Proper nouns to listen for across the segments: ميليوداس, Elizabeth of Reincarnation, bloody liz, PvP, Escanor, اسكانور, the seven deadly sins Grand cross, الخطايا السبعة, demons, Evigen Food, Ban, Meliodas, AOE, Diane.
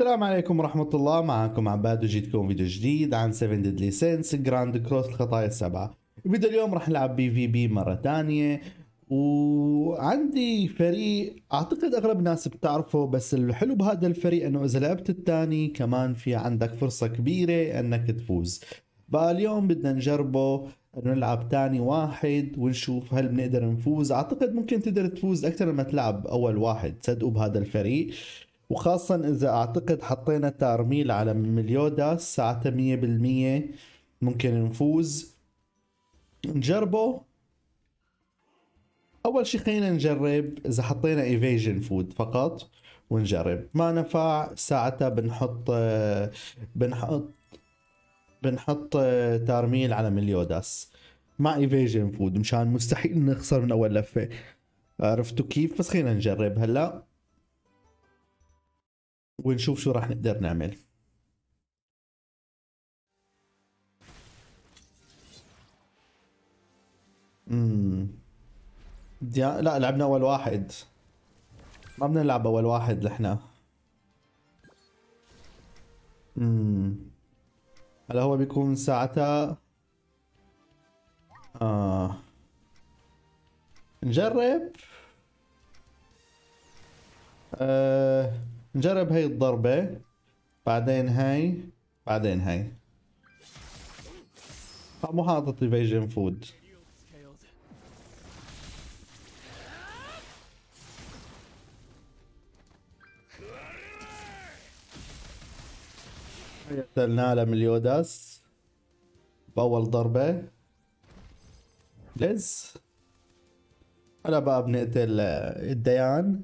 السلام عليكم ورحمة الله، معكم عباد وجيتكم فيديو جديد عن 7 deadly sins Grand cross الخطايا السبعة. الفيديو اليوم راح نلعب PvP مرة ثانية، وعندي فريق اعتقد اغلب الناس بتعرفه، بس الحلو بهذا الفريق انه اذا لعبت الثاني كمان في عندك فرصة كبيرة انك تفوز. فاليوم بدنا نجربه انه نلعب ثاني واحد ونشوف هل بنقدر نفوز. اعتقد ممكن تقدر تفوز اكثر لما تلعب اول واحد، صدقوا بهذا الفريق، وخاصة إذا أعتقد حطينا تارميل على ميليوداس ساعتها 100% ممكن نفوز. نجربه أول شي، خلينا نجرب إذا حطينا إيفيجن فود فقط ونجرب. ما نفع ساعتها بنحط تارميل على ميليوداس مع إيفيجن فود، مشان مستحيل نخسر من أول لفة، عرفتوا كيف؟ بس خلينا نجرب هلأ ونشوف شو راح نقدر نعمل. لا لعبنا اول واحد، ما بدنا نلعب اول واحد لحنا. هلا هو بيكون ساعتها نجرب نجرب هاي الضربة، بعدين هاي، بعدين هاي. مو حاطط ايفيجن فود. قتلناه لميليوداس بأول ضربة. ليز. هلا بقى بنقتل الديان.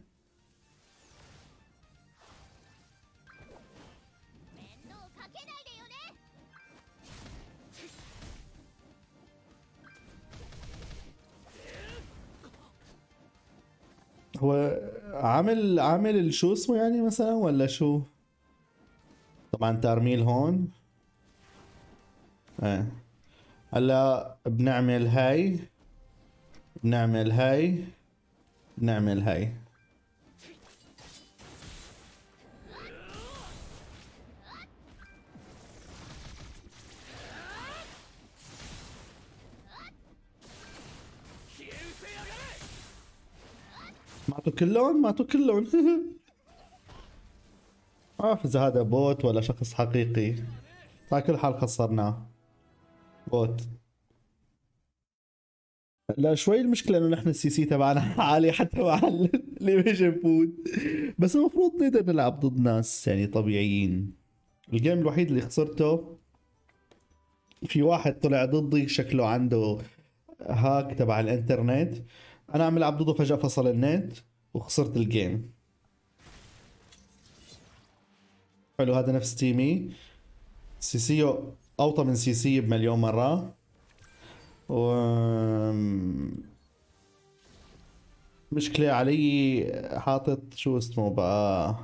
هو عامل شو اسمه يعني مثلا ولا شو؟ طبعا ترميل هون. هلا بنعمل هاي، بنعمل هاي، بنعمل هاي. ماتوا كلهم، ماتوا كلهم. ما بعرف اذا هذا بوت ولا شخص حقيقي. على كل حال خسرناه. بوت. لا شوي المشكلة انه نحن الCC تبعنا عالي حتى مع الإيفيجن فود، بس المفروض نقدر نلعب ضد ناس يعني طبيعيين. الجيم الوحيد اللي خسرته في واحد طلع ضدي شكله عنده هاك تبع الانترنت، أنا عم ألعب ضده فجأة فصل النت وخسرت الجيم. حلو، هذا نفس تيمي. سيسيو أوطى من سيسي بمليون مرة. مشكلة علي حاطط شو اسمه بقى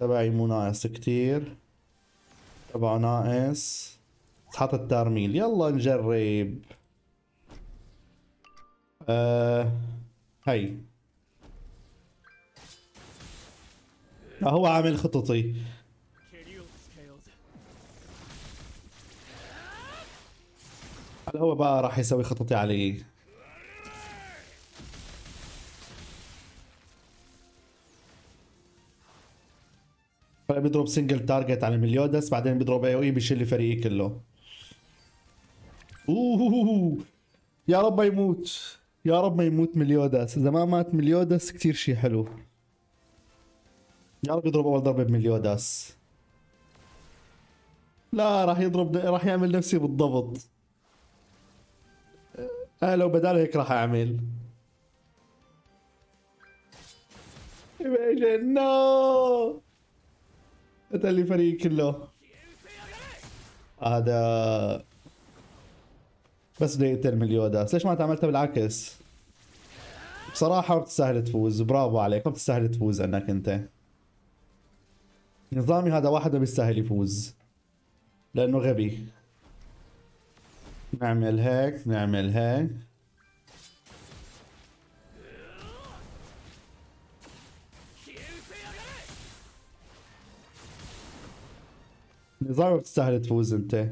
تبعي مو ناقص كتير، تبعه ناقص، حاط الترميل. يلا نجرب. هاي هو عامل خططي. هلا هو بقى راح يسوي خططي علي. بيضرب سنجل تارجت على ميليوداس، بعدين بيضرب AOE بيشيل فريقي كله. اوه يا رب ما يموت، يا رب ما يموت ميليوداس. اذا ما مات ميليوداس كثير شيء حلو. يا رب يضرب اول ضربه بميليوداس. لا راح يضرب، راح يعمل نفسي بالضبط. لو بدال هيك راح اعمل ايفيجن. نو قتل لي فريقي كله. هذا بس بده يقتل ميليوداس. ليش ما تعملتها بالعكس؟ بصراحة ما بتستاهل تفوز، برافو عليك، ما بتستاهل تفوز انك انت. نظامي هذا واحد ما بيستاهل يفوز لأنه غبي. نعمل هيك، نعمل هيك. النظام ما بتستاهل تفوز انت.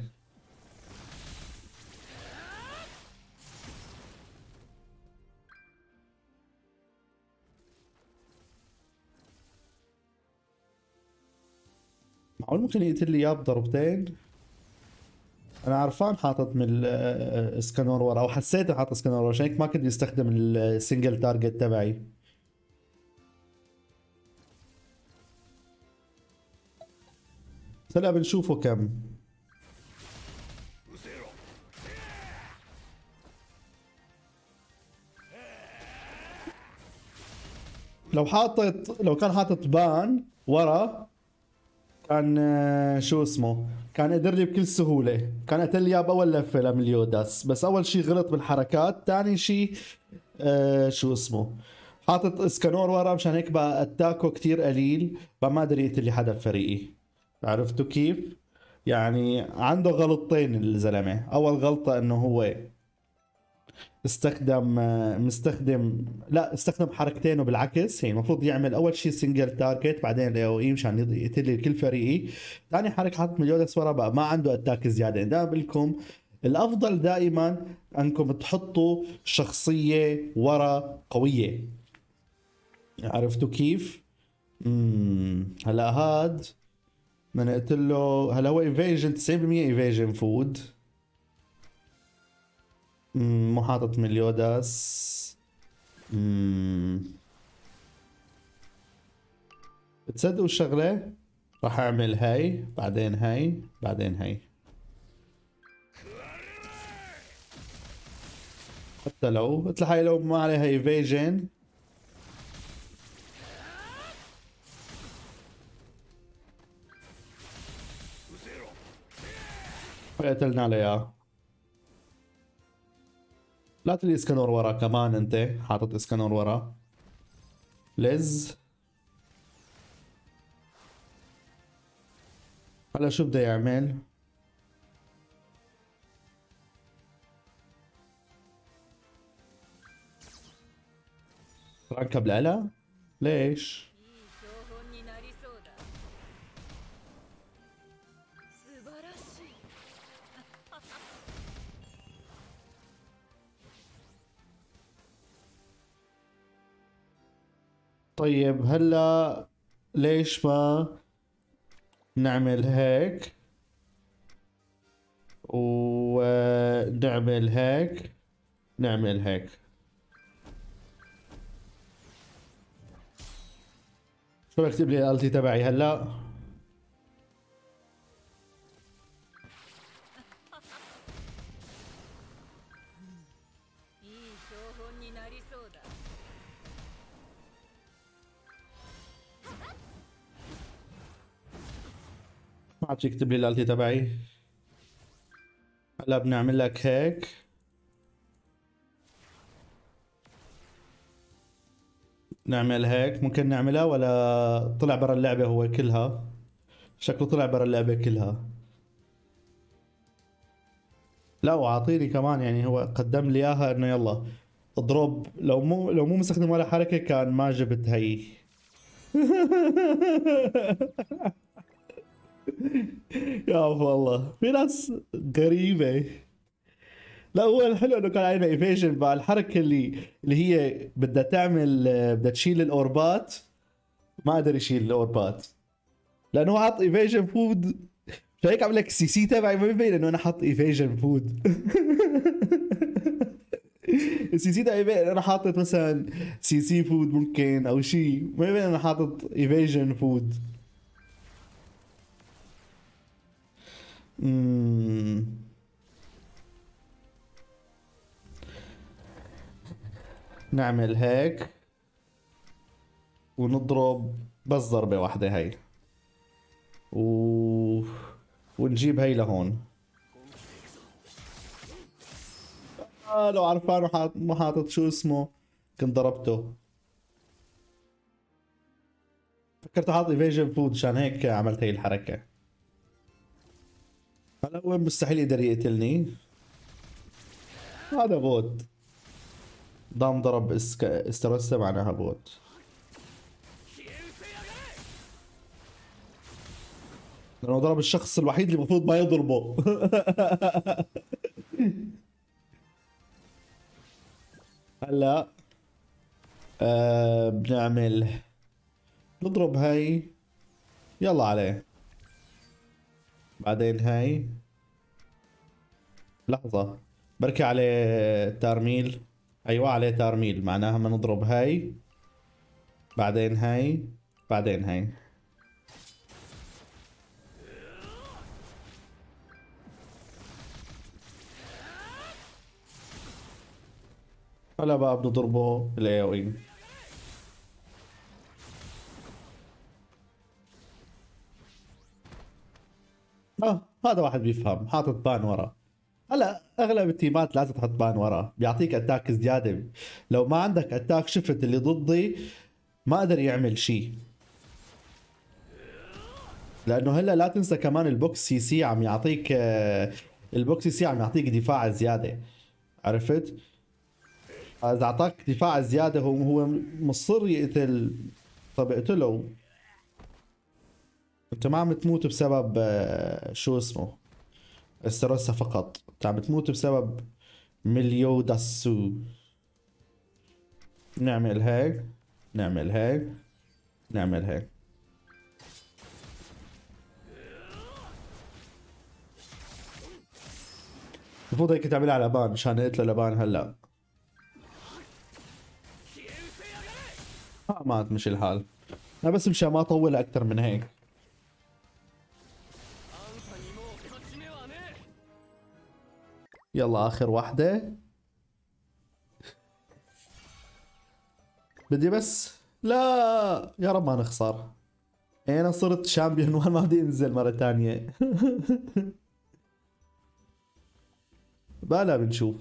معقول ممكن يقتل لي اياه بضربتين؟ انا عرفان حاطط من الاسكانور ورا، او حسيت حاطط اسكانور ورا، عشان هيك ما كنت بستخدم السنجل تارجت تبعي. هلا بنشوفه كم. لو كان حاطط بان ورا كان شو اسمه كان قدر لي بكل سهوله، كان قتل لي اياه باول لفه لمليوداس. بس اول شيء غلط بالحركات، ثاني شيء شو اسمه حاطط اسكانور ورا، مشان هيك بقى اتاكه كثير قليل، بقى ما قدر يقتل لي حدا بفريقي. عرفتوا كيف؟ يعني عنده غلطتين الزلمه، اول غلطه انه هو استخدم حركتينه بالعكس، هي المفروض يعمل اول شيء سنجل تارجت بعدين الاو اي مشان يقتل كل فريقي، ثاني حركه حط مليوداس ورا بقى ما عنده اتاك زياده. انا بقول لكم الافضل دائما انكم تحطوا شخصيه ورا قويه. عرفتوا كيف؟ هلا هاد بدنا نقتل له. هلا هو ايفيجن 90% ايفيجن فود، مو حاطط مليوداس. بتصدقوا شغله؟ راح اعمل هاي بعدين هاي بعدين هاي، حتى لو مثل هاي لو ما عليها ايفيجن قتلنا عليه اياه. لا تلي اسكانور ورا كمان، انت حاطط اسكانور ورا. ليز هلا شو بده يعمل؟ ركب العلا؟ ليش؟ طيب هلا ليش ما نعمل هيك ونعمل هيك نعمل هيك؟ شو بكتب لي الالتي تبعي هلا؟ ما عاد يكتب لي الالتي تبعي. هلا بنعمل لك هيك، نعمل هيك. ممكن نعملها ولا طلع برا اللعبة هو كلها؟ شكله طلع برا اللعبة كلها. لا وعاطيني كمان، يعني هو قدم لي اياها انه يلا اضرب. لو مو مستخدم ولا حركة كان ما جبت هي. يا والله في ناس غريبة. لا هو الحلو انه كان علينا ايفيجن بقى، الحركة اللي هي بدها تشيل الاوربات ما قدر يشيل الاوربات لانه حط ايفيجن فود. مش هيك عم لك السي سي تبعي ما ببين انه انا حاط ايفيجن فود. السي سي تبعي ببين انا حاطط مثلا سي سي فود ممكن او شيء، ما ببين انا حاطط ايفيجن فود. نعمل هيك ونضرب بس ضربة واحدة هاي ونجيب هاي لهون. لو عرفان ما حاطط شو اسمه كنت ضربته. فكرت حاطط ايفيجن فود عشان هيك عملت هاي الحركة. هلا هو مستحيل يقدر يقتلني، هذا بوت. ضام ضرب استرسة معناها بوت. لأنه ضرب الشخص الوحيد اللي المفروض ما يضربه. هلا بنعمل نضرب هاي، يلا عليه، بعدين هاي، لحظة بركي عليه ترميل. ايوه عليه ترميل، معناها ما نضرب هاي بعدين هاي بعدين هاي. هلا بقى بنضربه بالاي. هذا واحد بيفهم، حاطط بان ورا. هلا اغلب التيمات لازم تحط بان ورا، بيعطيك اتاك زياده. لو ما عندك اتاك شفت اللي ضدي ما قدر يعمل شيء، لانه هلا لا تنسى كمان البوكس سي سي عم يعطيك، البوكس سي سي عم يعطيك دفاع زياده، عرفت؟ اذا اعطاك دفاع زياده هو مصر يقتل. طب اقتله، انت ما عم تموت بسبب شو اسمه استرسة فقط، انت عم تموت بسبب ميليوداسو. نعمل هيك نعمل هيك نعمل هيك. المفروض هيك تعملها على بان مشان قلت له لبان. هلا مات، مش الحال. انا بس مشان ما اطول اكثر من هيك. يلا اخر واحدة. بدي بس، لا يا رب ما نخسر. انا صرت شامبيون وأنا ما بدي انزل مرة ثانية. بلا بنشوف.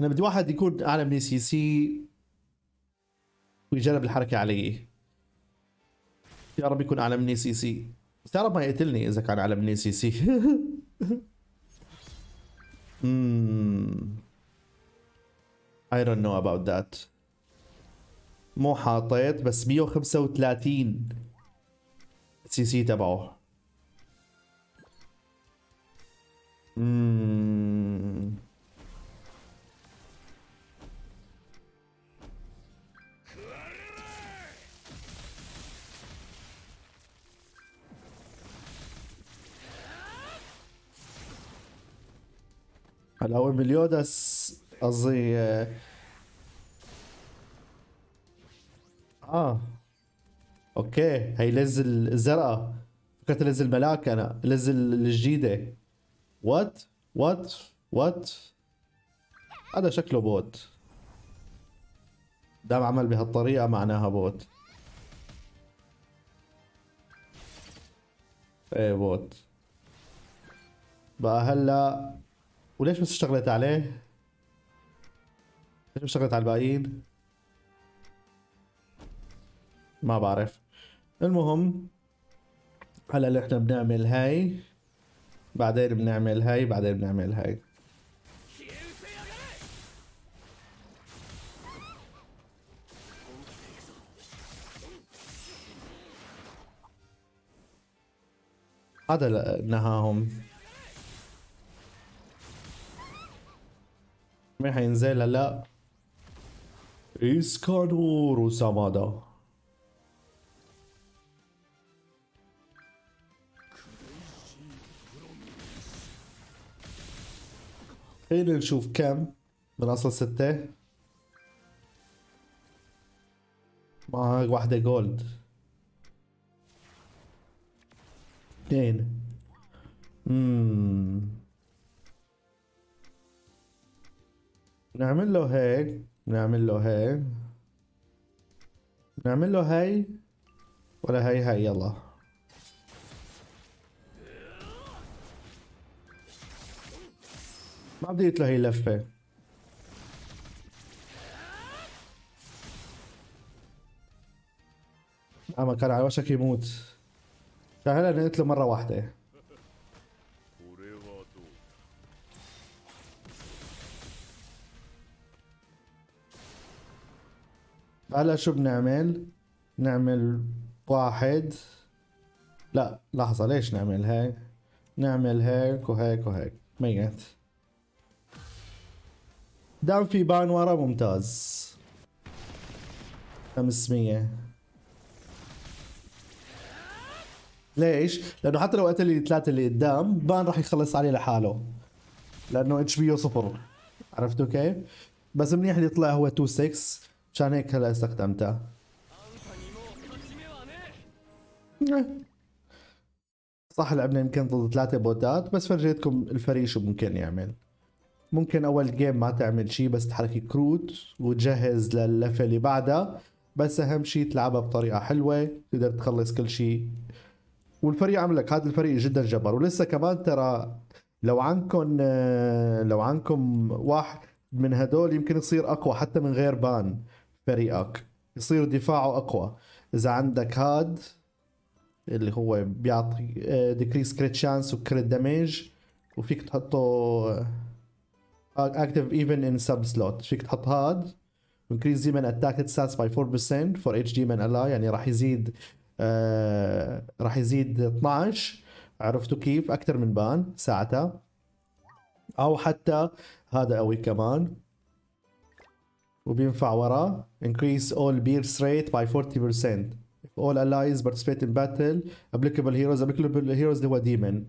انا بدي واحد يكون اعلى مني سي سي ويجرب الحركة علي. يا رب يكون اعلى مني سي سي، بس يا رب ما يقتلني اذا كان على مني سي سي. I don't know about that. مو حاطيت بس 135 سي سي تبعه. هلا هو ميليوداس، قصدي اوكي هي لز الزرقاء، فكرت لز الملاك، انا لز الجديدة. وات وات وات، هذا شكله بوت. دام عمل بهالطريقة معناها بوت. ايه بوت بقى. هلا وليش بس اشتغلت عليه؟ ليش اشتغلت على الباقيين؟ ما بعرف. المهم هلا اللي احنا بنعمل هاي بعدين بنعمل هاي بعدين بنعمل هاي. هذا نهاهم، ما حينزل. هلا اسكانور وسامادا. خلينا نشوف كم من اصل 6. معك واحدة جولد، 2. نعمل له هيك نعمل له هيك نعمل له هاي ولا هاي هاي. يلا ما بدي له هي لفة. اما كان على وشك يموت، فهلا انا قلت له مرة واحدة. هلا شو بنعمل؟ نعمل واحد. لا لحظة، ليش نعمل هيك؟ نعمل هيك وهيك وهيك. ميت دعم في بان ورا، ممتاز. 500 ليش؟ لأنه حتى لو قتل الثلاثة اللي قدام بان راح يخلص عليه لحاله، لأنه اتش بي صفر. عرفتوا كيف؟ بس منيح اللي طلع هو 2-6، مشان هيك هلا استخدمتها. صح لعبنا يمكن ضد 3 بوتات، بس فرجيتكم الفريق شو ممكن يعمل. ممكن اول جيم ما تعمل شيء، بس تحركي كروت وتجهز لللفه اللي بعدها، بس اهم شيء تلعبها بطريقه حلوه تقدر تخلص كل شيء. والفريق عمل لك، هذا الفريق جدا جبار. ولسه كمان ترى لو عندكم واحد من هدول يمكن يصير اقوى حتى من غير بان. فريقك يصير دفاعه اقوى اذا عندك هاد اللي هو بيعطي ديكريس كريت شانس وكريت دامج، وفيك تحطه اكتف ايفن ان سب سلوت. فيك تحط هاد انكريز ديمن اتاك ستاتس باي 4% فور اتش ديمن الاي، يعني راح يزيد 12. عرفتوا كيف؟ اكثر من بان ساعتها، او حتى هذا قوي كمان وبينفع وراه. انكريز اول بيرس ريت باي 40% if all allies participate in battle applicable heroes. applicable heroes اللي هو ديمن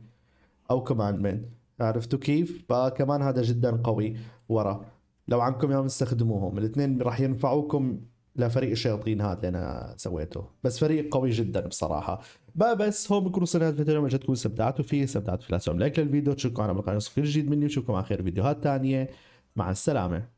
او كوماندمنت. عرفتوا كيف؟ فكمان هذا جدا قوي ورا. لو عندكم اياهم استخدموهم الاثنين، راح ينفعوكم لفريق الشياطين هذا اللي انا سويته. بس فريق قوي جدا بصراحه. بس هون بكون وصلنا لهذا الفيديو، وإذا تكونوا استمتعتوا فيه لا تنسوا لايك للفيديو، تشتركوا على القناه، وصفحه جديد مني، واشوفكم على خير فيديوهات ثانيه. مع السلامه.